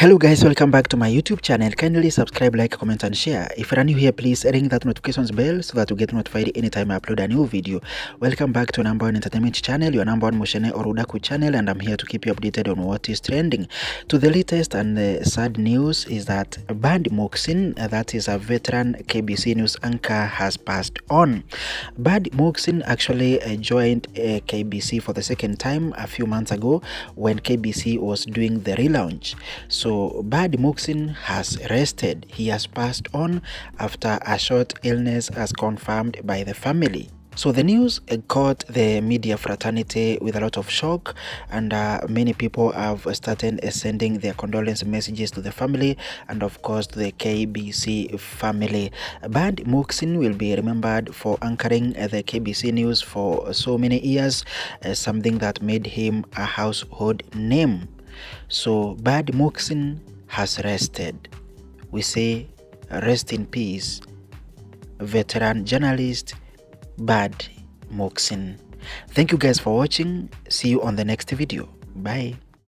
Hello guys, welcome back to my YouTube channel. Kindly subscribe, like, comment and share. If you are new here, please ring that notifications bell so that you get notified anytime I upload a new video. Welcome back to number one entertainment channel, your number one Moshene Orudaku channel, and I'm here to keep you updated on what is trending. To the latest and the sad news is that Badi Muhsin, that is a veteran KBC news anchor, has passed on. Badi Muhsin actually joined KBC for the second time a few months ago when KBC was doing the relaunch. So Badi Muhsin has rested. He has passed on after a short illness as confirmed by the family. So the news caught the media fraternity with a lot of shock, and many people have started sending their condolence messages to the family and of course to the KBC family. Badi Muhsin will be remembered for anchoring the KBC news for so many years, something that made him a household name. So Badi Muhsin has rested. We say rest in peace, veteran journalist Badi Muhsin. Thank you guys for watching. See you on the next video. Bye.